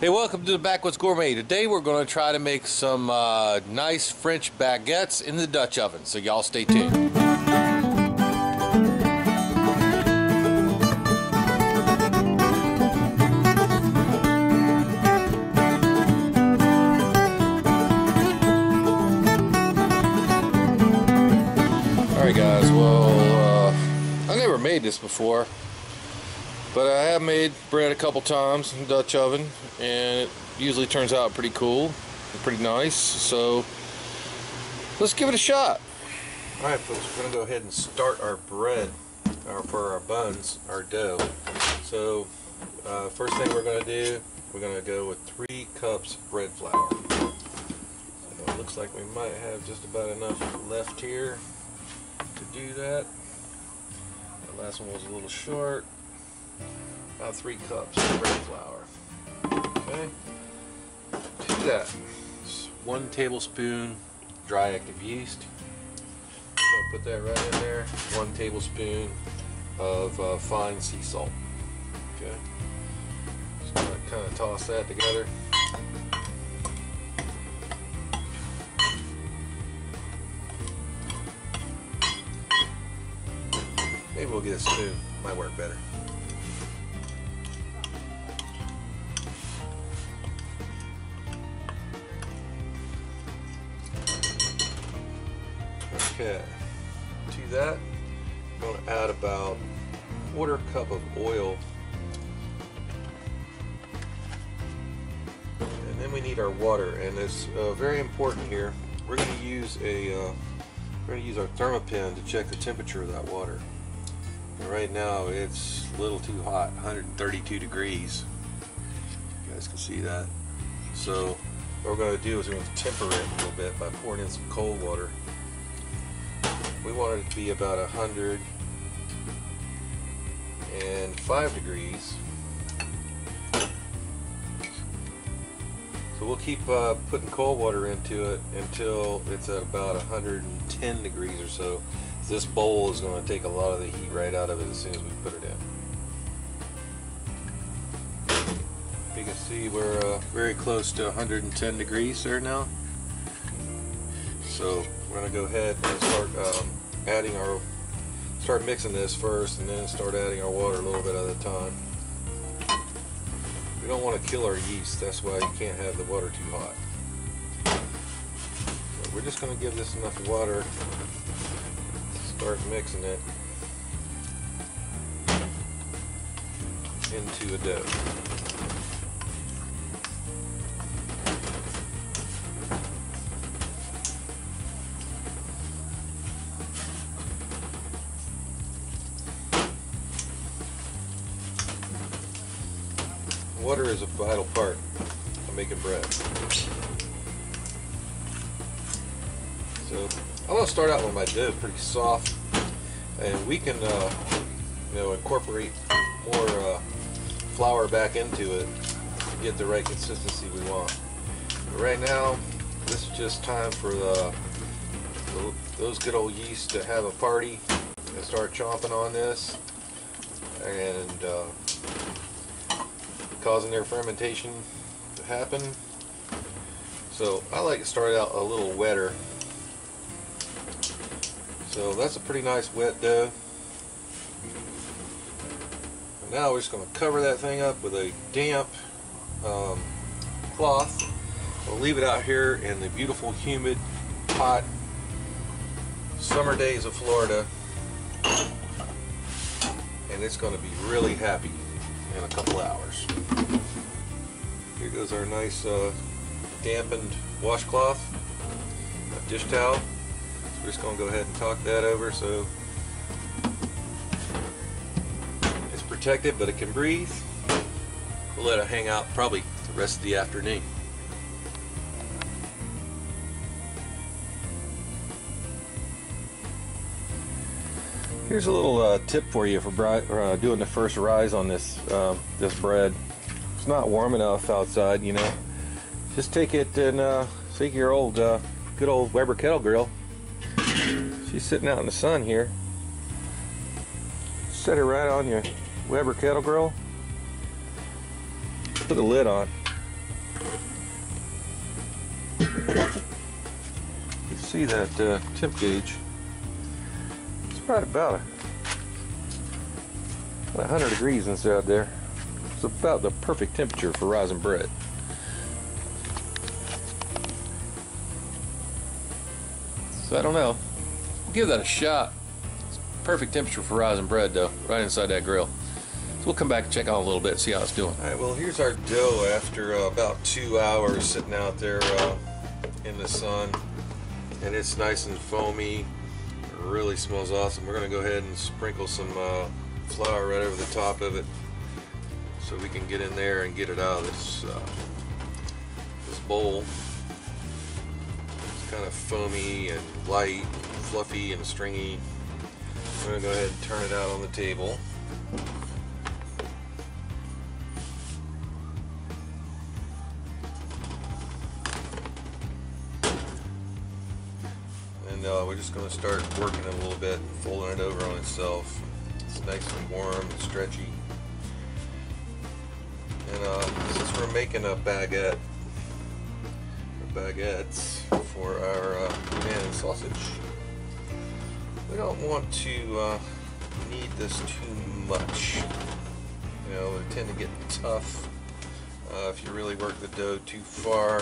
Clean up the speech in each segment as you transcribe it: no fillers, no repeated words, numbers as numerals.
Hey, welcome to the Backwoods Gourmet. Today we're going to try to make some nice French baguettes in the Dutch oven, so y'all stay tuned. Alright guys, well, I never made this before. But I have made bread a couple times in the Dutch oven, and it usually turns out pretty cool and pretty nice, so let's give it a shot. Alright folks, we're going to go ahead and start our bread, for our buns, our dough. So first thing we're going to do, we're going to go with 3 cups bread flour. So it looks like we might have just about enough left here to do that. The last one was a little short. About 3 cups of bread flour. Okay. Do that. It's 1 tablespoon dry active yeast. So put that right in there. 1 tablespoon of fine sea salt. Okay. Just gonna kind of toss that together. Maybe we'll get a spoon. Might work better. Okay, to that, I'm going to add about 1/4 cup of oil, and then we need our water, and it's very important here. We're going to use our Thermapen to check the temperature of that water. And right now, it's a little too hot, 132 degrees. You guys can see that. So what we're going to do is we're going to temper it a little bit by pouring in some cold water. We want it to be about 105 degrees. So we'll keep putting cold water into it until it's at about 110 degrees or so. This bowl is going to take a lot of the heat right out of it as soon as we put it in. You can see we're very close to 110 degrees there now. So we're going to go ahead and start start mixing this first, and then start adding our water a little bit at a time. We don't want to kill our yeast, that's why you can't have the water too hot. So we're just going to give this enough water to start mixing it into a dough. Water is a vital part of making bread. So I'm gonna start out with my dough pretty soft, and we can, incorporate more flour back into it to get the right consistency we want. But right now, this is just time for those good old yeast to have a party and start chomping on this, and causing their fermentation to happen. So I like to start out a little wetter. So that's a pretty nice wet dough. And now we're just going to cover that thing up with a damp cloth. We'll leave it out here in the beautiful, humid, hot summer days of Florida, and it's going to be really happy in a couple hours. Here goes our nice dampened washcloth, a dish towel. So we're just going to go ahead and talk that over so it's protected, but it can breathe. We'll let it hang out probably the rest of the afternoon. Here's a little tip for you for doing the first rise on this this bread. It's not warm enough outside, you know. Just take it and take your old good old Weber Kettle Grill. She's sitting out in the sun here. Set her right on your Weber Kettle Grill. Put the lid on. You see that temp gauge? It's probably about 100 degrees inside there. It's about the perfect temperature for rising bread. So I don't know. Give that a shot. It's perfect temperature for rising bread though, right inside that grill. So we'll come back and check on a little bit, see how it's doing. All right, well here's our dough after about 2 hours sitting out there in the sun. And it's nice and foamy. It really smells awesome. We're gonna go ahead and sprinkle some flour right over the top of it so we can get in there and get it out of this, this bowl. Kind of foamy and light, fluffy and stringy. I'm going to go ahead and turn it out on the table. And we're just going to start working it a little bit, folding it over on itself. It's nice and warm and stretchy. And since we're making a baguette, baguettes for our banana sausage. We don't want to knead this too much. You know, they tend to get tough if you really work the dough too far,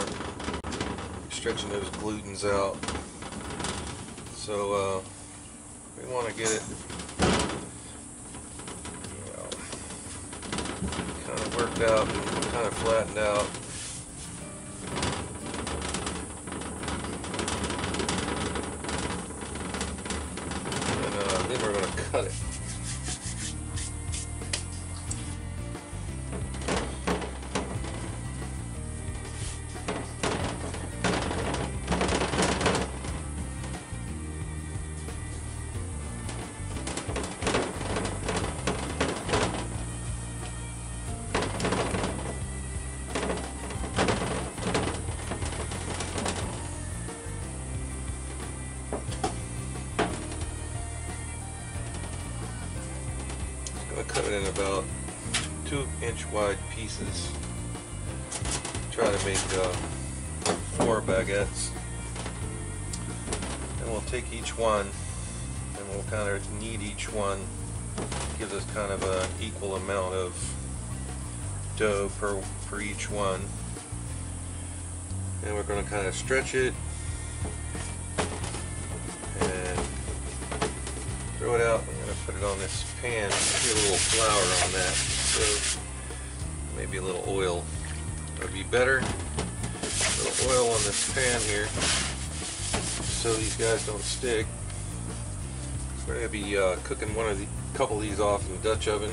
stretching those glutens out. So we want to get it, you know, kind of worked out and kind of flattened out. Then we're going to cut it. Cut it in about 2-inch wide pieces. Try to make 4 baguettes, and we'll take each one and we'll kind of knead each one. Gives us kind of an equal amount of dough per each one, and we're going to kind of stretch it and throw it out. Put it on this pan, get a little flour on that, so maybe a little oil would be better. A little oil on this pan here so these guys don't stick. We're going to be cooking a couple of these off in the Dutch oven.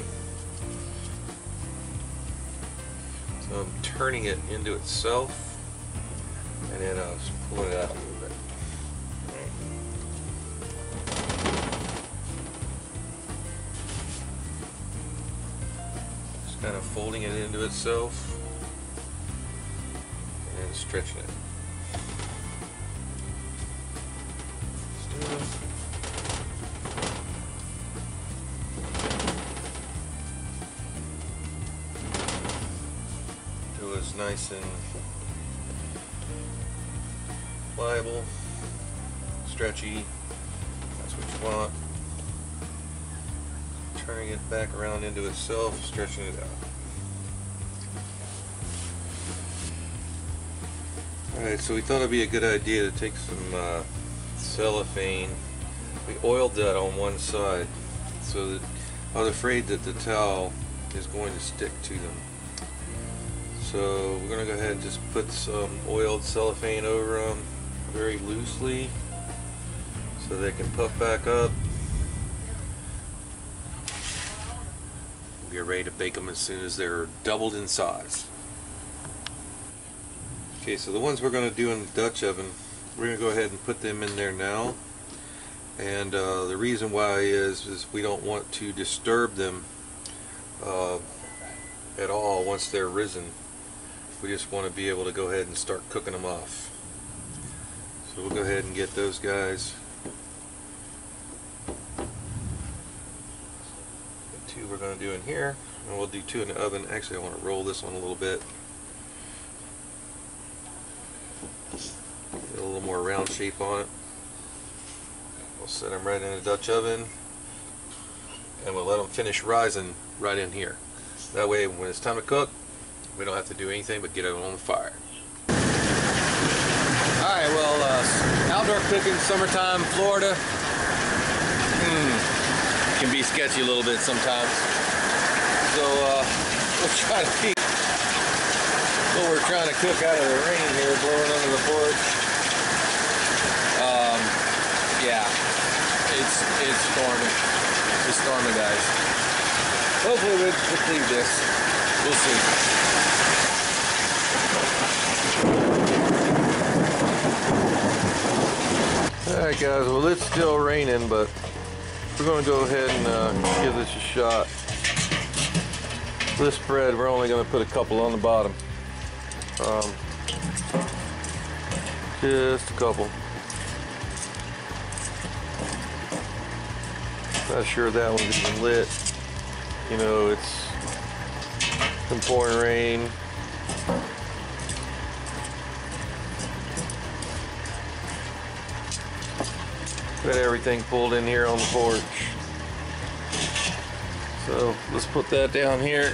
So I'm turning it into itself and then I'll just pull it out. Kind of folding it into itself and stretching it. It was nice and pliable, stretchy. That's what you want. Turning it back around into itself, stretching it out. Alright, so we thought it'd be a good idea to take some cellophane. We oiled that on one side so that I was afraid that the towel is going to stick to them. So we're going to go ahead and just put some oiled cellophane over them very loosely so they can puff back up. Get ready to bake them as soon as they're doubled in size. Okay, so the ones we're going to do in the Dutch oven, we're going to go ahead and put them in there now. And the reason why is we don't want to disturb them at all once they're risen. We just want to be able to go ahead and start cooking them off. So we'll go ahead and get those guys. We're going to do in here, and we'll do 2 in the oven. Actually, I want to roll this one a little bit. Get a little more round shape on it. We'll set them right in the Dutch oven, and we'll let them finish rising right in here. That way, when it's time to cook, we don't have to do anything but get it on the fire. Alright, well, outdoor cooking, summertime, Florida, can be sketchy a little bit sometimes. So, we'll try to keep what we're trying to cook out of the rain here, blowing under the porch. Yeah, it's stormy. It's stormy, guys. Hopefully we'll clean this. We'll see. Alright guys, well it's still raining, but we're going to go ahead and give this a shot. This bread, we're only going to put a couple on the bottom. Just a couple. Not sure that one's even lit. You know, it's been pouring rain. Got everything pulled in here on the porch. So let's put that down here.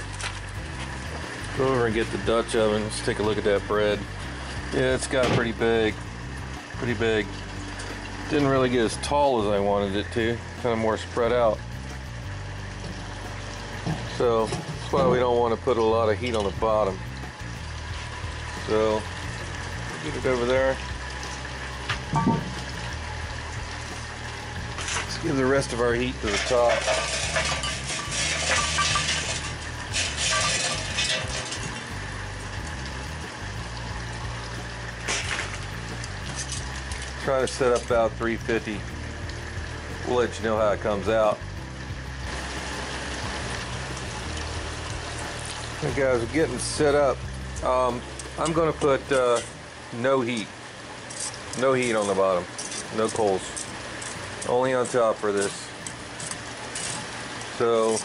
Go over and get the Dutch oven. Let's take a look at that bread. Yeah, it's got pretty big. Pretty big. Didn't really get as tall as I wanted it to. Kind of more spread out. So that's why we don't want to put a lot of heat on the bottom. So get it over there. Let's give the rest of our heat to the top. Try to set up about 350. We'll let you know how it comes out. Okay guys, we're getting set up. I'm gonna put no heat on the bottom, no coals, only on top for this. So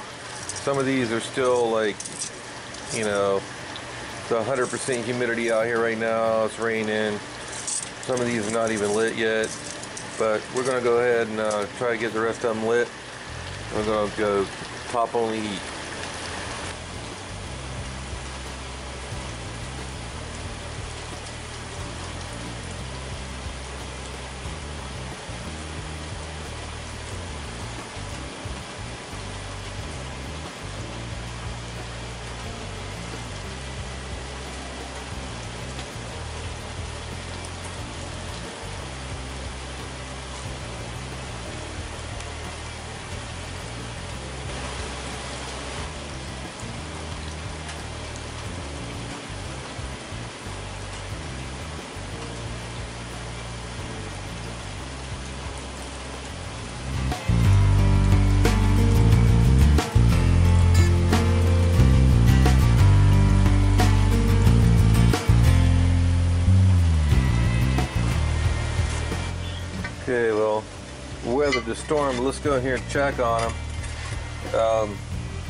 some of these are still, like, you know, it's 100% humidity out here right now. It's raining. Some of these are not even lit yet, but we're going to go ahead and try to get the rest of them lit. We're going to go top only heat. Okay, well, weathered the storm. Let's go in here and check on them.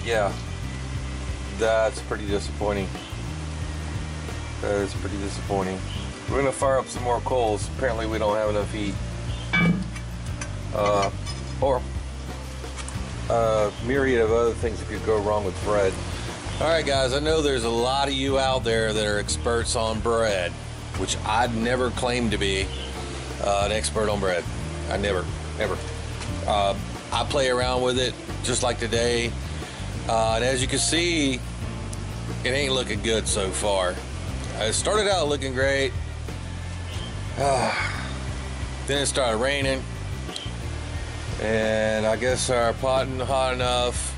Yeah, that's pretty disappointing. That is pretty disappointing. We're gonna fire up some more coals. Apparently, we don't have enough heat. Or a myriad of other things that could go wrong with bread. All right, guys, I know there's a lot of you out there that are experts on bread, which I'd never claim to be. An expert on bread. I never. I play around with it just like today. And as you can see, it ain't looking good so far. It started out looking great. Then it started raining. And I guess our pot isn't hot enough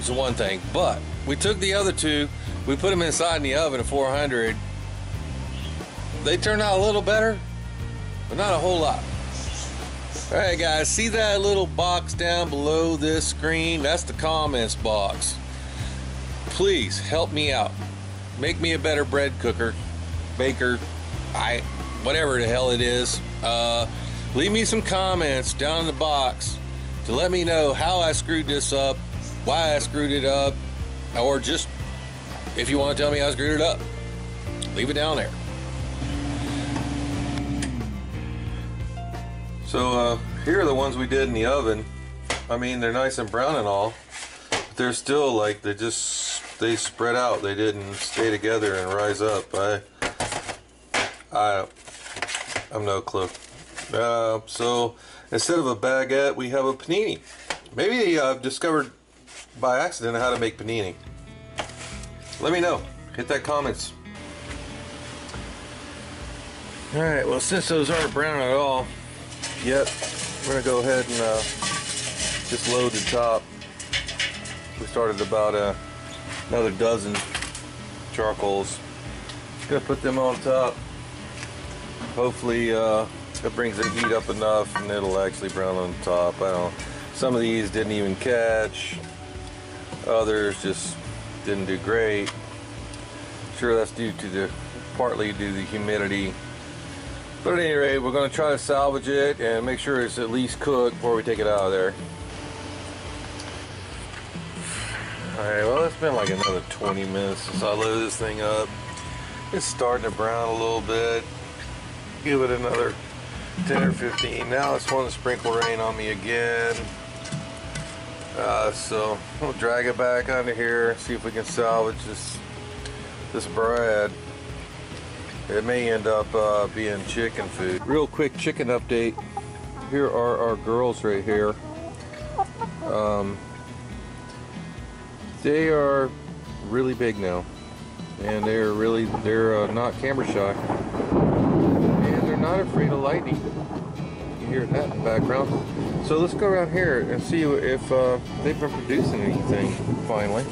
is one thing. But we took the other two, we put them inside in the oven at 400. They turned out a little better. But not a whole lot. All right, guys, see that little box down below this screen? That's the comments box. Please help me out. Make me a better bread cooker, baker, whatever the hell it is. Leave me some comments down in the box to let me know how I screwed this up, why I screwed it up, or just if you want to tell me I screwed it up, leave it down there. So here are the ones we did in the oven. I mean, they're nice and brown and all, but they're still like, they spread out. They didn't stay together and rise up. I'm no clue. So instead of a baguette, we have a panini. Maybe I've discovered by accident how to make panini. Let me know. Hit that comments. All right. Well, since those aren't brown at all yet, we're gonna go ahead and just load the top. We started about another dozen charcoals. Just gonna put them on top. Hopefully, it brings the heat up enough, and it'll actually brown on top. I don't. Some of these didn't even catch. Others just didn't do great. Sure, that's due to the partly due to the humidity. But at any rate, we're going to try to salvage it and make sure it's at least cooked before we take it out of there. Alright, well, it's been like another 20 minutes since I loaded this thing up. It's starting to brown a little bit. Give it another 10 or 15. Now it's wanting to sprinkle rain on me again. So we'll drag it back under here and see if we can salvage this bread. It may end up being chicken food. Real quick chicken update. Here are our girls right here. They are really big now, and they're really not camera shy, and they're not afraid of lightning. You hear that in the background. So let's go around here and see if they've been producing anything finally.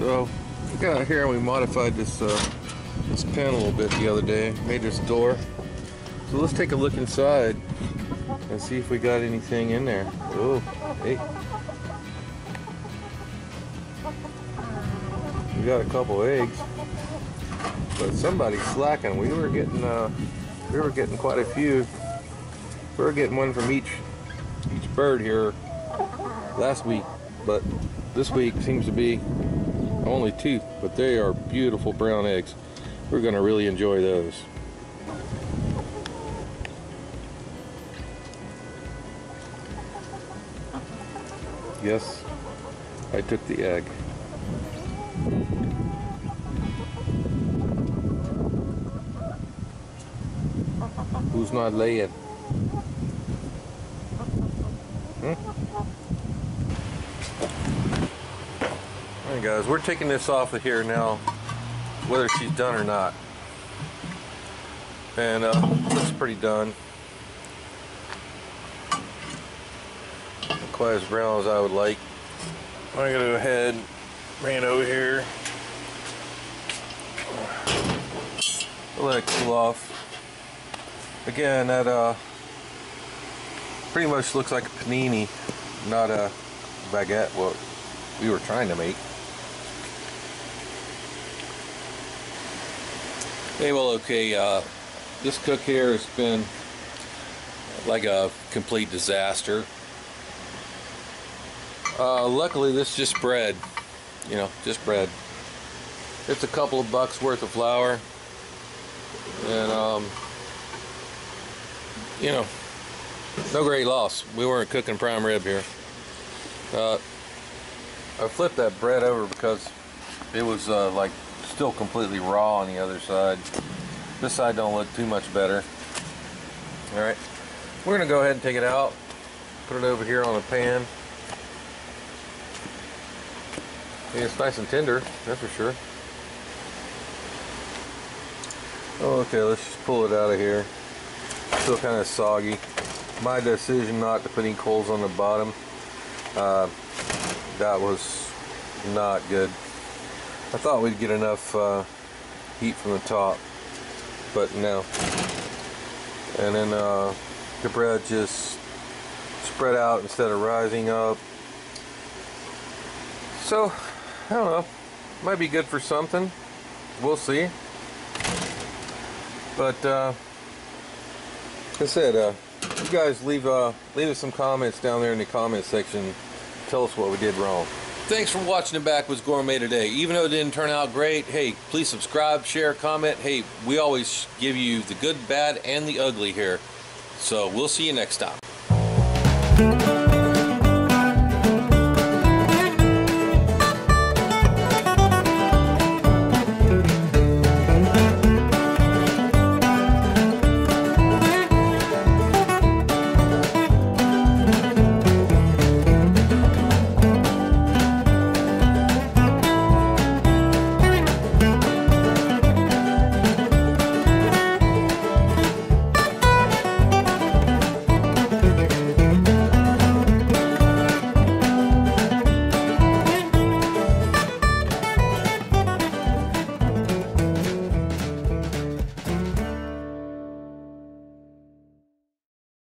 So we got out here and we modified this pen a little bit the other day. Made this door. So let's take a look inside and see if we got anything in there. Oh, hey. We got a couple eggs, but somebody's slacking. We were getting quite a few. We were getting one from each bird here last week, but this week seems to be only two. But they are beautiful brown eggs. We're going to really enjoy those. Yes, I took the egg. Who's not laying? Hmm? Alright guys, we're taking this off of here now, whether she's done or not. And looks pretty done. Not quite as brown as I would like. I'm gonna go ahead, bring it over here. Let it cool off. Again, that pretty much looks like a panini, not a baguette, what we were trying to make. Hey, well, okay, this cook here has been like a complete disaster. Luckily, this is just bread, you know, just bread. It's a couple of bucks worth of flour, and you know, no great loss. We weren't cooking prime rib here. I flipped that bread over because it was like still completely raw on the other side. This side don't look too much better. All right, we're gonna go ahead and take it out, put it over here on a pan. Yeah, it's nice and tender, that's for sure. Okay, let's just pull it out of here. Still kind of soggy. My decision not to put any coals on the bottom, that was not good. I thought we'd get enough heat from the top, but no. And then the bread just spread out instead of rising up. So, I don't know, might be good for something, we'll see. But like I said, you guys leave us some comments down there in the comment section. Tell us what we did wrong. Thanks for watching the Backwoods Gourmet today. Even though it didn't turn out great, hey, please subscribe, share, comment. Hey, we always give you the good, bad, and the ugly here. So we'll see you next time.